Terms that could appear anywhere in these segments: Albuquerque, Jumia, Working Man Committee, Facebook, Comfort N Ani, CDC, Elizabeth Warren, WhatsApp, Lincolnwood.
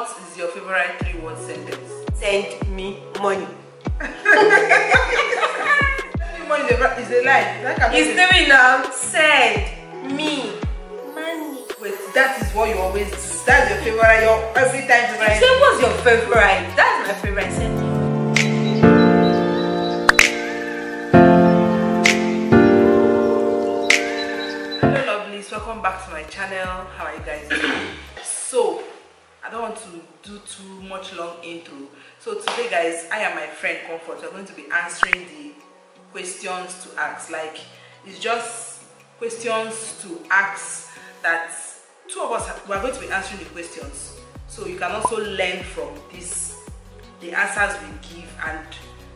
What is your favorite 3-word sentence? Send me money. Send me money is a lie. It's doing now. Send me money. Wait, that is what you always do. That's your favorite. Your every time you say, what's your favorite? That's my favorite sentence. Welcome back to my channel. How are you guys doing? So I don't want to do too much long intro. So today guys, I am my friend Comfort. We're going to be answering the questions to ask. Like, it's just questions to ask that two of us have, we are going to be answering the questions. So you can also learn from this, the answers we give, and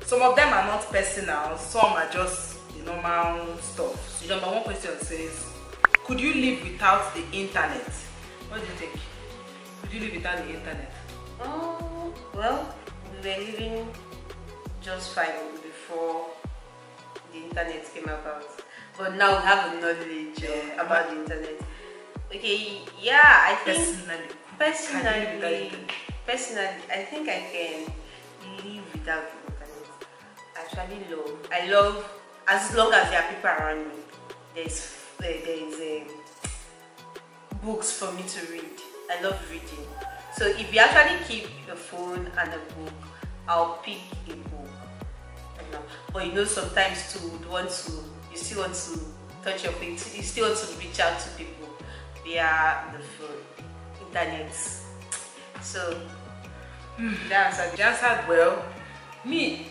some of them are not personal, some are just the normal stuff. So the number one question says, could you live without the internet? What do you think? Could you live without the internet? Oh, well, we were living just fine before the internet came about. But now we have a knowledge about the internet. Okay, yeah, I think personally, I think I can live without the internet. Actually, I love as long as there are people around me. There is books for me to read. I love reading. So if you actually keep a phone and a book, I'll pick a book. But you know, sometimes too, you still want to touch your face. You still want to reach out to people via the phone, internet. So you answered well. Me.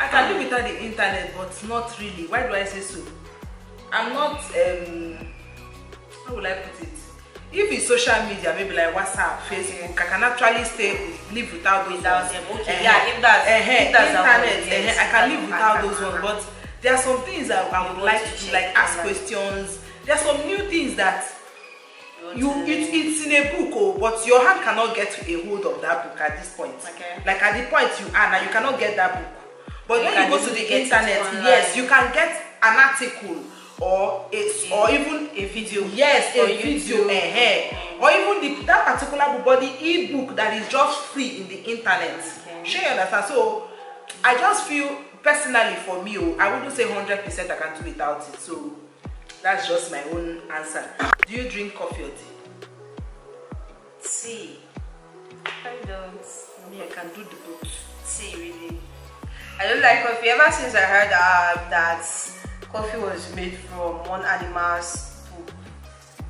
I can live without the internet, but not really. Why do I say so? I'm not, how would I put it? If it's social media, maybe like WhatsApp, Facebook, I can actually live without those ones. Okay, yeah, if that's internet, I can live without those ones. But there are some things that I would like to do, like ask questions. There are some new things that it's in a book, but your hand cannot get a hold of that book at this point. Okay. Like at the point you are now, you cannot get that book. But when you go to the internet, yes, you can get an article or even a video. Yes, a video. Or even that particular book, but the e-book that is just free in the internet. Sure, you understand? So I just feel personally for me, I wouldn't say 100% I can do without it. So that's just my own answer. Do you drink coffee or tea? Tea. I don't. Me, I can do the both. Tea, really. I don't like coffee. Ever since I heard that coffee was made from one animal's poop.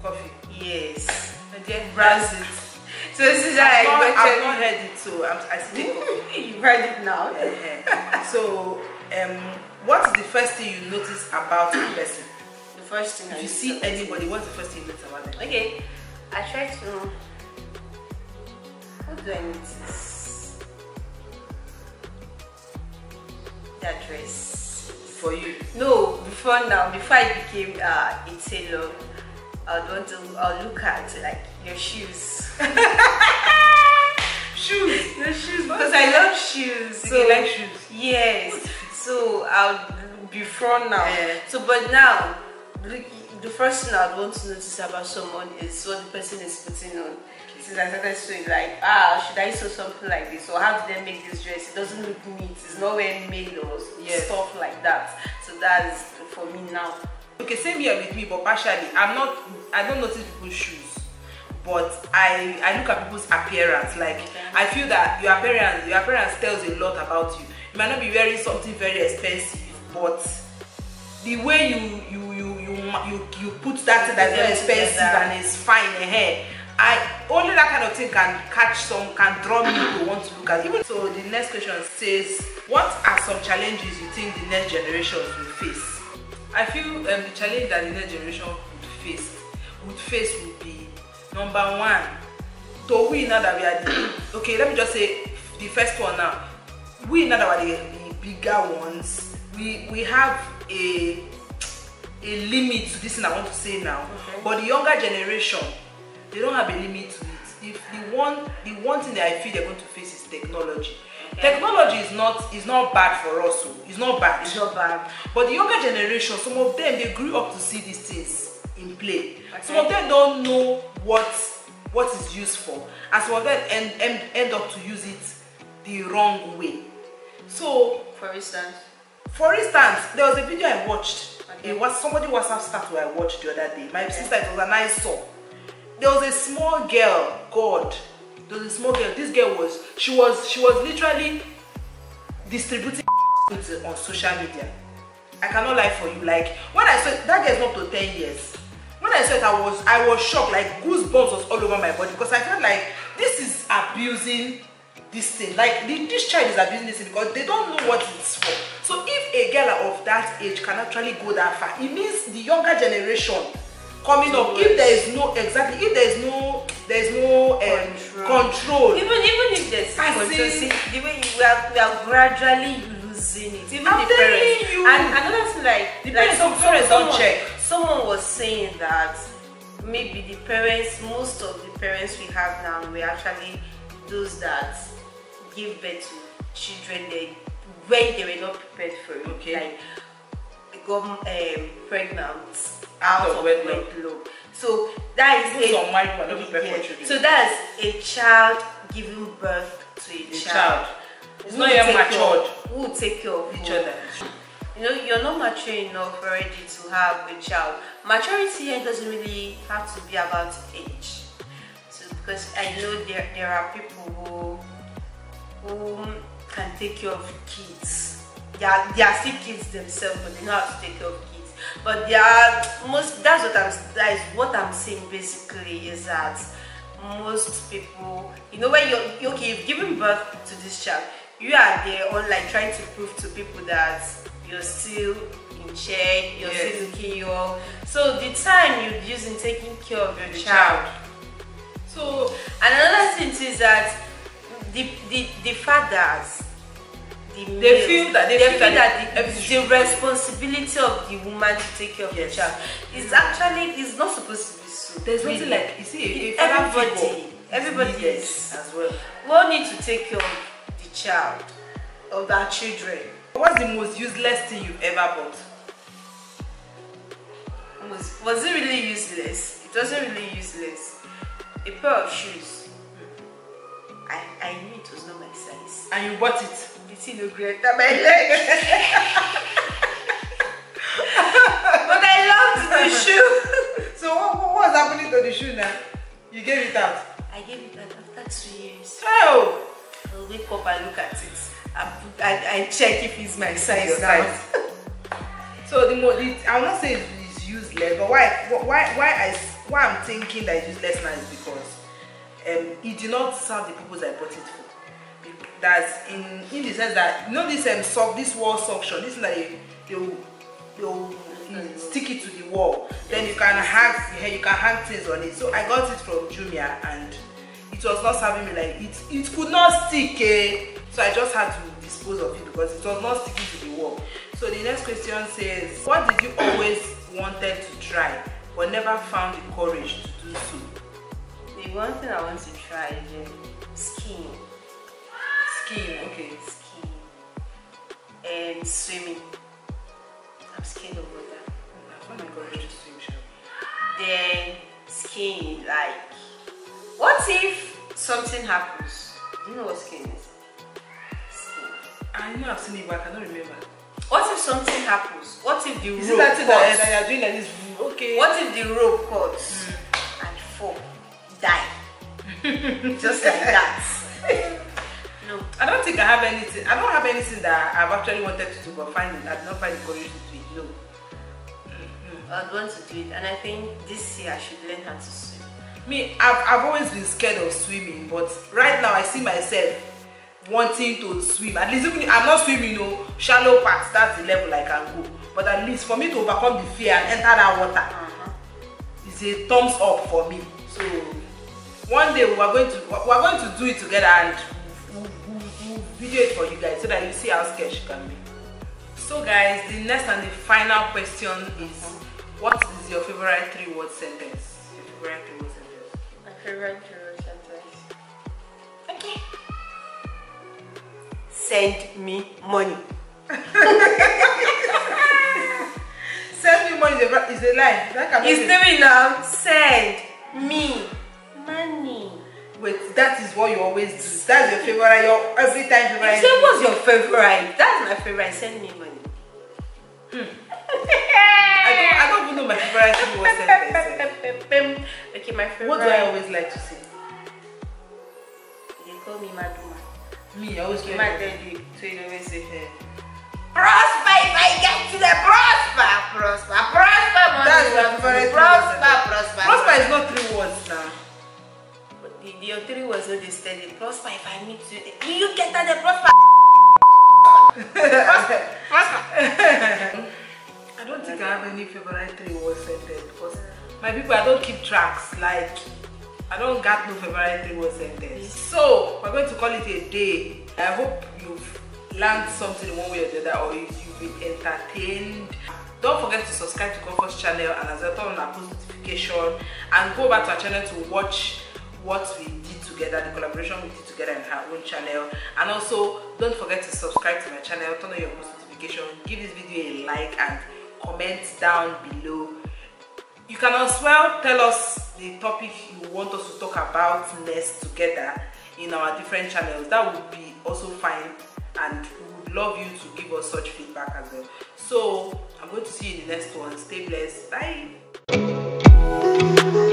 Coffee? Yes. And then brands it. So this is like I've not heard it, so I still you've heard it now. So what's the first thing you notice about the person? The first thing. If you see anybody, what's the first thing you notice about them? Okay. I try to know. What do I notice? That dress for you? No, before I became a tailor, I'll look at like your shoes. Shoes? No, shoes, because I love shoes. So you like shoes? Yes. So I'll before now. Yeah. So but now, the first thing I'd want to notice about someone is what the person is putting on. Since I started sewing, like, should I sew something like this? Or how did they make this dress? It doesn't look neat. It's not well made or stuff like that. So that's for me now. Okay, same here with me, but partially. I don't notice people's shoes, but I look at people's appearance. Like, I feel that your appearance tells a lot about you. You might not be wearing something very expensive, but the way you put that thing that's very expensive and it's fine hair. Only that kind of thing can draw me to want to look at it. So the next question says, what are some challenges you think the next generation will face? I feel the challenge that the next generation would face would be, number one, so we now that we are the, okay, let me just say the first one now, we now that we are the bigger ones, we have a limit to this thing I want to say now. Okay. But the younger generation, they don't have a limit to it. If the one thing that I feel they're going to face is technology. Okay. Technology is not bad for us. It's not bad. It's not bad. But the younger generation, some of them, they grew up to see these things in play. Okay. Some of them don't know what what it's used for, and some of them end up to use it the wrong way. So for instance, there was a video I watched. It was somebody WhatsApp status I watched the other day. My sister, it was an eyesore. There was a small girl, God, there was a small girl. This girl was, she was literally distributing on social media. I cannot lie for you. Like, when I saw it, that girl's not to 10 years. When I saw it, I was shocked. Like, goosebumps was all over my body, because I felt like this is abusing this thing. Like, this child is abusing this thing because they don't know what it's for. So if a girl of that age can actually go that far, it means the younger generation coming up, if there is no, exactly, if there is no, control. Even if there's control, we are gradually losing it. Even I'm the parents. You. And another thing, like parents don't check. Someone was saying that maybe the parents, most of the parents we have now, were actually those that give birth to children when they were not prepared for it. Okay. Like, they got pregnant out of wedlock. So that is so that's a child giving birth to a child. It's not yet matured. Who will take care of each other? You know, you're not mature enough already to have a child. Maturity here doesn't really have to be about age. So because I know there are people who can take care of kids. They are still kids themselves, but they know how to take care of kids. But that is what I'm saying basically, is that most people, you know, when you're okay, you've given birth to this child, you are there on like trying to prove to people that you're still in check, you're yes. still looking young. So the time you're using taking care of your child. So another thing is that the fathers, they feel that the responsibility of the woman to take care of yes. the child is actually, it's not supposed to be so. There's really. Nothing like, you see, everybody is as well. We all need to take care of the child, of our children. What's the most useless thing you've ever bought? Was it really useless? It wasn't really useless. A pair of shoes. I knew it was not my size. And you bought it? It's in a great that my leg. But I loved the shoe. So what's happening to the shoe now? You gave it out? I gave it out after 2 years. Oh! I'll wake up and look at it. I check if it's my size now. So I will not say it's useless, but why I'm thinking that it's useless now is because it did not serve the purpose I bought it for. That's in the sense that, you know, this wall suction, this is like you stick it to the wall, then you can hang things on it. So I got it from Jumia and it was not serving me. Like it could not stick, so I just had to dispose of it because it was not sticking to the wall. So the next question says, what did you always wanted to try but never found the courage to do so? The one thing I want to try is skiing. Skiing, okay. Skiing and swimming. I'm scared of water. I want my courage to swim, shall we? Then skiing, like, what if something happens? Do you know what skiing is? Skiing. I know I've seen it, but I cannot remember. What if something happens? What if the rope cuts? Is that that you're doing like this? Okay. What if the rope cuts and fall? Die. Just like that. No. I don't have anything that I've actually wanted to do but I did not find the courage to do it. No. I'd want to do it, and I think this year I should learn how to swim. Me, I've always been scared of swimming, but right now I see myself wanting to swim. At least even I'm not swimming, you know, shallow parts, that's the level I can go. But at least for me to overcome the fear and enter that water is a thumbs up for me. So one day we are going to do it together and video it for you guys so that you see how scared she can be. So guys, the next and the final question is, what is your favorite 3-word sentence? Your favorite 3-word sentence. My favorite 3-word sentence. Okay. Send me money. Send me money is a lie. It's doing now. Send me money. Wait, that is what you always do. That's your favorite. Your every time favorite. Say what's your favorite? That's my favorite. Send me money. I don't even know my favorite thing was sent. Okay, my favorite. What do I always like to say? You can call me Maduma. Me, I always like Maduma. So you always say hey. Prosper if I get to the prosper, prosper, prosper. That's my favorite. Prosper, prosper. Prosper is not 3 words now. Your 3 words not steady. Prosper if I meet you. You get that the prosper. Prosper, prosper. I don't think I have any favorite 3 words sentence because my people, I don't keep tracks. Like I don't got no favorite 3 words sentence. So we're going to call it a day. I hope you've learned something one way or the other, or you've been entertained. Don't forget to subscribe to Comfort's channel and as well turn on our post notification and go back to our channel to watch what we did together, the collaboration we did together in her own channel. And also don't forget to subscribe to my channel, turn on your post notification, give this video a like and comment down below. You can as well tell us the topic you want us to talk about next together in our different channels. That would be also fine and we would love you to give us such feedback as well. So I'm going to see you in the next one. Stay blessed. Bye.